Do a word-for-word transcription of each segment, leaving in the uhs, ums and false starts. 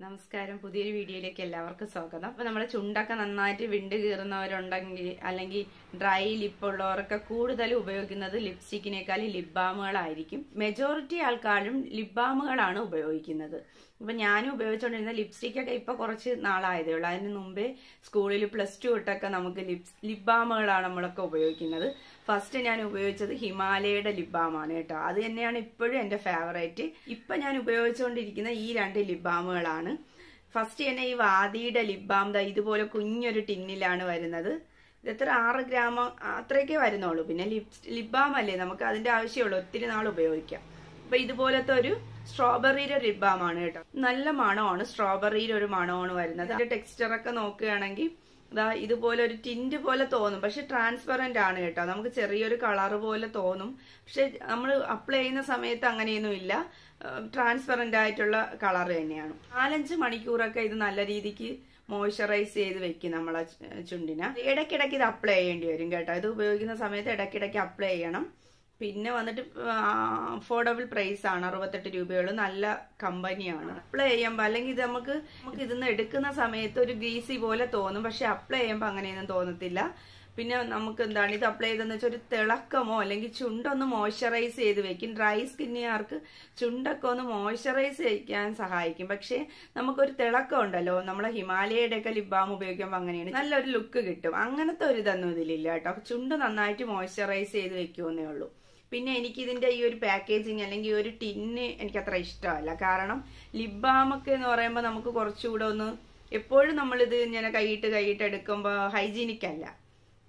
Namaskaram Pudhi video like a lavarka socada, Namachundaka and night windirangi, alangi, dry lip or kakud the Lubeogina, the lipstick in a cali lip balm or irikim. Majority alkalim lip balm or ano beoikinother. When Yanu beochon in the lipstick a ipacorchi nala either line in umbe, school plus two takanamaka lips, lip balm or anamaka beoikinother. First in Yanu beoch the Himalaya lip balm on it, other than Yanipur and a favorite. Ipananu beochon did in the ear and a lip balm or lana. First, I will add a lip balm to the tin. I gram of lip balm. I strawberry lip balm. I strawberry lip balm. The texture is tint, but transparent. I Uh, transparent diet color eniyanu four five manikura ka idu nalla reethiki moisturize cheyidu vekki nammala chundina edakidakku idu apply cheyandi varum ketta idu upayogikkunna samayathe edakidakku apply cheyanam pinne vannittu affordable price aanu sixty-eight rupayullu nalla company aanu apply cheyamba allengi idu namukku namukku idunna edukkunna samayathe oru greasy pole thonum പക്ഷെ apply cheyamba angane ennu thonathilla പിന്നെ നമുക്ക് എന്താണ് ഇത് apply ചെയ്തെന്ന് വെച്ചാൽ ഒരു തിളക്കമോ അല്ലെങ്കിൽ ചുണ്ടൊന്ന് moisturise ചെയ്തു വെക്കും ഡ്രൈ സ്കിന്നുകാർക്ക് ചുണ്ടൊക്കെ ഒന്ന് മോയ്സ്ചറൈസ് ചെയ്യാൻ സഹായിക്കും പക്ഷേ നമുക്ക് ഒരു തിളക്കം ഉണ്ടല്ലോ നമ്മുടെ ഹിമാലയയുടെ ഒക്കെ ലിപ് ബാം ഉപയോഗിക്കുമ്പോൾ അങ്ങനെയാണ് നല്ലൊരു ലുക്ക് കിട്ടും അങ്ങനത്തെ ഒരു ഇതൊന്നും ഇതിലില്ല ട്ടോ ചുണ്ട് നന്നായിട്ട് മോയ്സ്ചറൈസ് ചെയ്തു വെക്കുവന്നേ ഉള്ളൂ പിന്നെ എനിക്ക് ഇതിന്റെ ഈ ഒരു പാക്കേജിംഗ് അല്ലെങ്കിൽ ഈ ഒരു ടിന്ന് എനിക്ക് അത്ര ഇഷ്ടമല്ല കാരണം ലിപ് ബാം ഒക്കെ എന്ന് പറയുമ്പോൾ നമുക്ക് കുറച്ചുകൂടി ഒന്ന് എപ്പോഴും നമ്മൾ ഇത് ഇങ്ങനെ കൈയിട്ട് കൈയിട്ട് എടുക്കുമ്പോൾ ഹൈജീനിക് അല്ല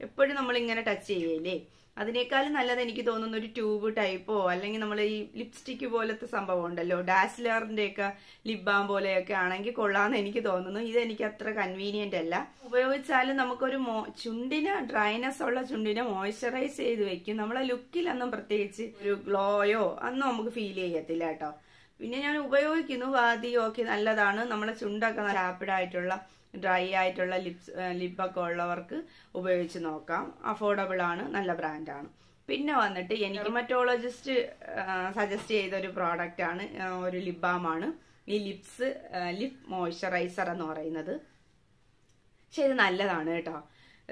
എപ്പോഴും നമ്മൾ ഇങ്ങനെ ടച്ച് ചെയ്യേലേ അതിനേക്കാൾ നല്ലത് എനിക്ക് തോന്നുന്ന ഒരു ട്യൂബ് ടൈപ്പോ അല്ലെങ്കിൽ നമ്മൾ ഈ ലിപ്സ്റ്റിക് പോലത്തെ സംഭവം ഉണ്ടല്ലോ ഡാസ്ലറിന്റെ ഒക്കെ ലിപ് ബാം പോലെയൊക്കെ ആണെങ്കിൽ കൊള്ളാന്ന് എനിക്ക് തോന്നുന്നു ഇത് എനിക്ക് അത്ര കൺവീനിയന്റ് അല്ല ഉപയോഗിച്ചാലും നമുക്ക് ഒരു ചുണ്ടിനെ ഡ്രൈനെസ് ഉള്ള ചുണ്ടിനെ മോയ്സ്ചറൈസ് ചെയ്തു വെക്കും നമ്മളെ ലുക്കിൽ അന്നും പ്രത്യേകിച്ച് ഒരു ഗ്ലോയോ അന്നും നമുക്ക് ഫീൽ ചെയ്യത്തില്ല ട്ടോ പിന്നെ ഞാൻ ഉപയോഗിക്കുന്നു വാദി ഓക്കേ നല്ലതാണ് നമ്മളെ ചുണ്ടൊക്കെ റാപ്പിഡ് ആയിട്ടുള്ള Dry eye to lips, lip color, affordable, and brand. Pinna the dermatologist suggested a product or lip balm. Lips, lip moisturizer, and another. She is an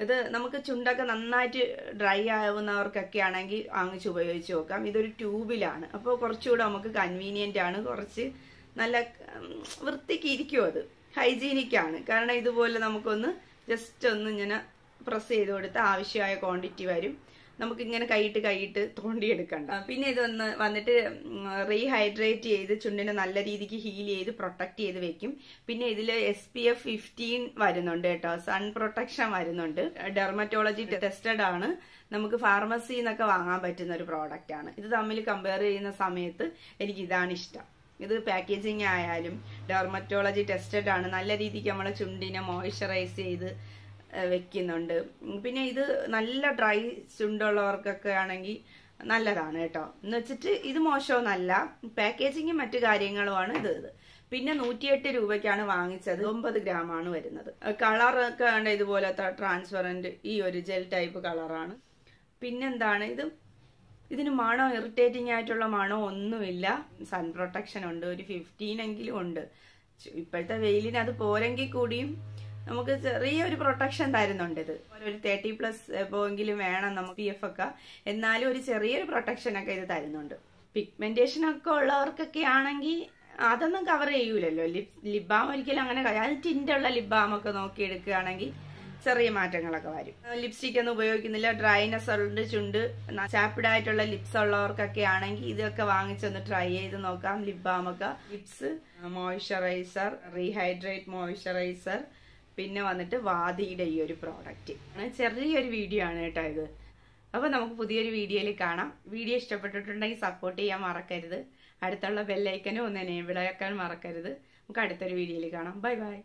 ഇത് നമുക്ക് ചുണ്ടൊക്കെ നന്നായിട്ട് ഡ്രൈ ആവുന്നവർക്കൊക്കെ ആണെങ്കിൽ വാങ്ങിച്ചു ഉപയോഗിച്ച് നോക്കാം ഇതൊരു ട്യൂബിലാണ് അപ്പോൾ കുറച്ചുകൂടി നമുക്ക് കൺവീനിയന്റ് ആണ് കുറച്ച് നല്ല വൃത്തിക്ക് ഇരിക്കും അത് Hygienic ആണ് കാരണം ഇതുപോലെ നമുക്കൊന്ന് ജസ്റ്റ് ഒന്ന് ഇങ്ങനെ പ്രസ് ചെയ്തു കൊടുത്ത ആവശ്യമായ ക്വാണ്ടിറ്റി വരും നമുക്ക് ഇങ്ങനെ കൈയിട്ട് കൈയിട്ട് തോണ്ടി എടുക്കണ്ട പിന്നെ ഇതൊന്ന് വന്നിട്ട് റീഹൈഡ്രേറ്റ് ചെയ്ത് ചുണ്ടിനെ നല്ല രീതിക്ക് ഹീൽ ചെയ്ത് പ്രൊട്ടക്റ്റ് ചെയ്ത് വെക്കും പിന്നെ ഇതില് S P F fifteen വരുന്നുണ്ട് ട്ടോ സൺ പ്രൊട്ടക്ഷൻ വരുന്നുണ്ട് ഡെർമറ്റോളജി ടെസ്റ്റഡ് ആണ് നമുക്ക് ഫാർമസിയിൽ നിന്നൊക്കെ വാങ്ങാൻ പറ്റുന്ന ഒരു പ്രോഡക്റ്റ് ആണ് ഇത് തമ്മിൽ കമ്പയർ ചെയ്യുന്ന സമയത്ത് എനിക്ക് ഇതാണ് ഇഷ്ടം This is packaging, dermatology tested, and all these things are moisturized. This dry chundal is This packaging is Pinna one oh eight രൂപയ്ക്കാണ് വാങ്ങിച്ചത് nine ഗ്രാം ആണ് വരുന്നത് കളർ ഒക്കെ ഇതുപോലത്തെ ട്രാൻസ്പറന്റ് ഈ ഒരു ജെൽ ടൈപ്പ് കളറാണ് പിന്നെന്താണ് ഇത് This is irritating sun protection under fifteen angil under. Pet the veil in other porangi kudim. Namukas protection iron under thirty plus bongil man and Namapaka, and Nalu is a real protection against iron under. Pigmentation of color kakianangi, other than cover a lip lip balm kilangana, tinted lip balm kanaki. ചെറിയ മാറ്റങ്ങളൊക്കെ വരും lipstick ഒന്നും ഉപയോഗിക്കുന്നില്ല dryness ഉള്ള ചുണ്ട് chapped ആയിട്ടുള്ള lips ഉള്ളവർക്കൊക്കെ ആണെങ്കിൽ ഇതൊക്കെ വാങ്ങിച്ചൊന്ന് ട്രൈ ചെയ്ത് നോക്കാം ലിപ് ബാം ഒക്കെ ലിപ്സ് മോയ്സ്ചറൈസർ റീഹൈഡ്രേറ്റ് മോയ്സ്ചറൈസർ പിന്നെ വന്നിട്ട് വാദിയുടെ ഈ ഒരു പ്രോഡക്റ്റ് ചെറിയൊരു വീഡിയോ ആണ് കേട്ടോ ഇത് അപ്പോൾ നമുക്ക് പുതിയൊരു വീഡിയോയിൽ കാണാം വീഡിയോ ഇഷ്ടപ്പെട്ടിട്ടുണ്ടെങ്കിൽ സപ്പോർട്ട് ചെയ്യാൻ മറക്കരുത് അടുത്തുള്ള ബെൽ ഐക്കനെ ഒന്ന് എനേബിൾ ആക്കാൻ മറക്കരുത് നമുക്ക് അടുത്തൊരു വീഡിയോയിൽ കാണാം ബൈ ബൈ